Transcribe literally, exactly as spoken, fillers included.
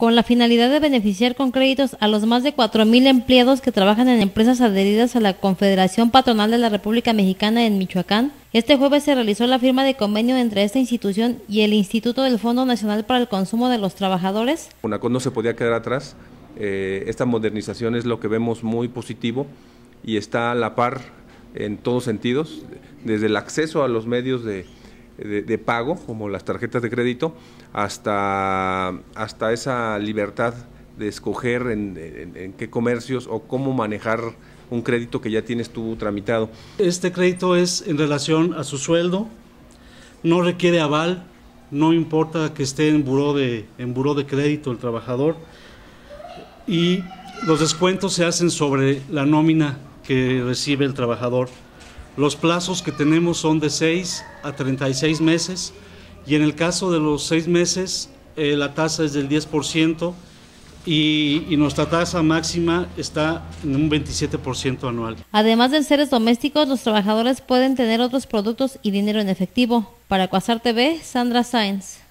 con la finalidad de beneficiar con créditos a los más de cuatro mil empleados que trabajan en empresas adheridas a la Confederación Patronal de la República Mexicana en Michoacán. Este jueves se realizó la firma de convenio entre esta institución y el Instituto del Fondo Nacional para el Consumo de los Trabajadores. FONACOT no se podía quedar atrás, eh, esta modernización es lo que vemos muy positivo y está a la par en todos sentidos, desde el acceso a los medios de De, de pago, como las tarjetas de crédito, hasta, hasta esa libertad de escoger en, en, en qué comercios o cómo manejar un crédito que ya tienes tú tramitado. Este crédito es en relación a su sueldo, no requiere aval, no importa que esté en buró de, en buró de crédito el trabajador, y los descuentos se hacen sobre la nómina que recibe el trabajador. Los plazos que tenemos son de seis a treinta y seis meses y en el caso de los seis meses eh, la tasa es del diez por ciento y, y nuestra tasa máxima está en un veintisiete por ciento anual. Además de enseres domésticos, los trabajadores pueden tener otros productos y dinero en efectivo. Para Cuasar T V, Sandra Sáenz.